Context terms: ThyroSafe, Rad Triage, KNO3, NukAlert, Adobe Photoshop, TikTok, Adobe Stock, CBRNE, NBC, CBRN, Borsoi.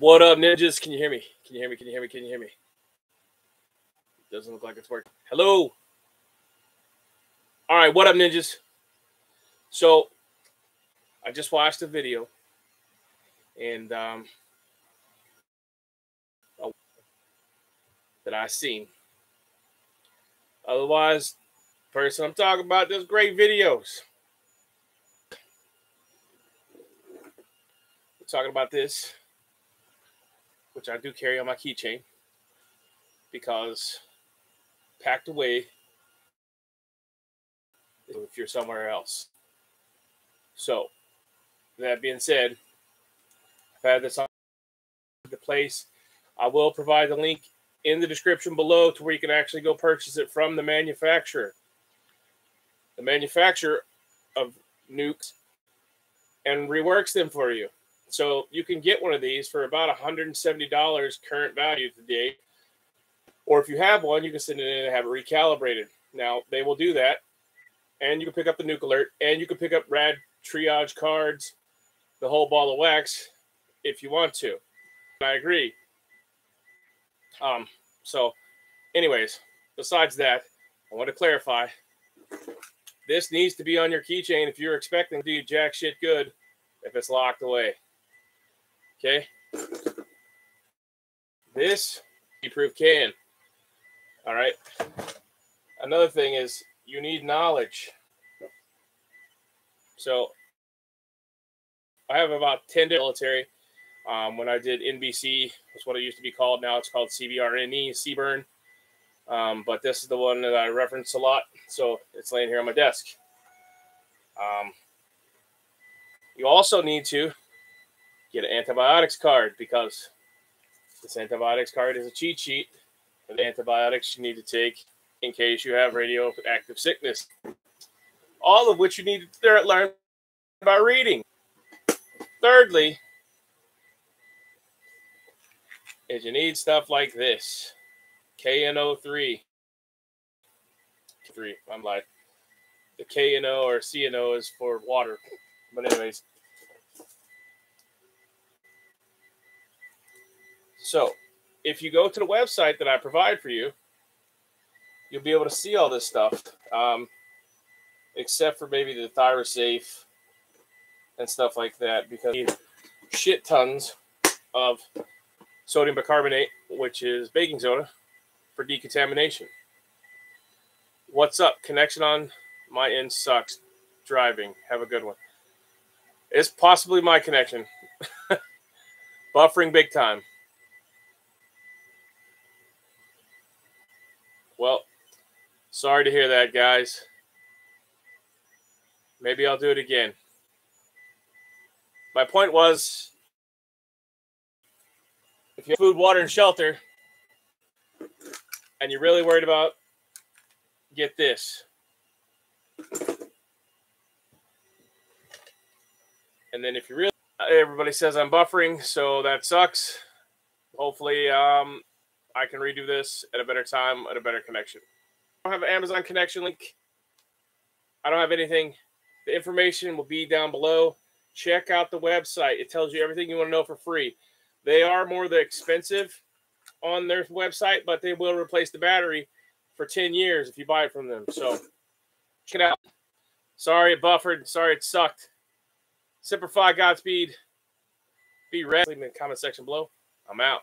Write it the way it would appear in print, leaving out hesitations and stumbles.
What up, ninjas? Can you hear me? Can you hear me? Can you hear me? Can you hear me? It doesn't look like it's working. Hello. All right. What up, ninjas? So I just watched a video, and that I seen. Otherwise, person I'm talking about does great videos. We're talking about this, which I do carry on my keychain because packed away if you're somewhere else. So, that being said, I've had this on the place. I will provide the link in the description below to where you can actually go purchase it from the manufacturer. The manufacturer of nukes and reworks them for you. So you can get one of these for about $170 current value today. Or if you have one, you can send it in and have it recalibrated. Now, they will do that. And you can pick up the NukAlert, and you can pick up Rad Triage cards, the whole ball of wax, if you want to. I agree. So anyways, besides that, I want to clarify, this needs to be on your keychain if you're expecting to do jack shit good if it's locked away. Okay. This key-proof can. All right. Another thing is you need knowledge. So I have about 10 military. When I did NBC, that's what it used to be called. Now it's called CBRNE, CBRN. But this is the one that I reference a lot. So it's laying here on my desk. You also need to get an antibiotics card because this antibiotics card is a cheat sheet of the antibiotics you need to take in case you have radioactive sickness. All of which you need to learn by reading. Thirdly, is you need stuff like this. KNO3. I'm like, the KNO or CNO is for water. But anyways. So, if you go to the website that I provide for you, you'll be able to see all this stuff. Except for maybe the ThyroSafe and stuff like that. Because you need shit tons of sodium bicarbonate, which is baking soda, for decontamination. What's up? Connection on my end sucks. Driving. Have a good one. It's possibly my connection. Buffering big time. Well, sorry to hear that, guys. Maybe I'll do it again. My point was, if you have food, water, and shelter, and you're really worried about, get this. And then if you really, everybody says I'm buffering, so that sucks. Hopefully, I can redo this at a better time, at a better connection. I don't have an Amazon connection link. I don't have anything. The information will be down below. Check out the website. It tells you everything you want to know for free. They are more expensive on their website, but they will replace the battery for 10 years if you buy it from them. So check it out. Sorry it buffered. Sorry it sucked. Simplify. Godspeed. Be ready. Leave me in the comment section below. I'm out.